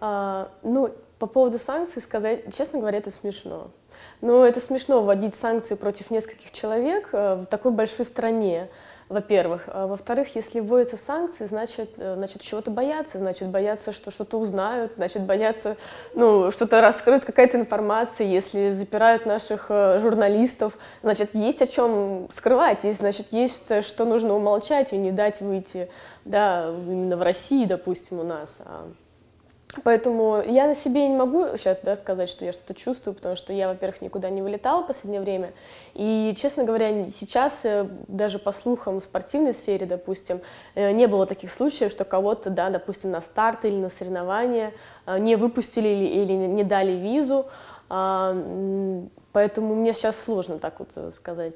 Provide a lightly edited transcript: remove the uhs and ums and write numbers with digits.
Ну, по поводу санкций сказать, честно говоря, это смешно. Но это смешно вводить санкции против нескольких человек в такой большой стране, во-первых. Во-вторых, если вводятся санкции, значит чего-то боятся, значит боятся, что что-то узнают, значит боятся, ну, что-то раскроется, какая-то информация. Если запирают наших журналистов, значит есть о чем скрывать, есть что нужно умолчать и не дать выйти, да, именно в России, допустим, у нас. Поэтому я на себе не могу сейчас, да, сказать, что я что-то чувствую, потому что я, во-первых, никуда не вылетала в последнее время. И, честно говоря, сейчас, даже по слухам в спортивной сфере, допустим, не было таких случаев, что кого-то, да, допустим, на старт или на соревнования не выпустили или не дали визу. Поэтому мне сейчас сложно так вот сказать.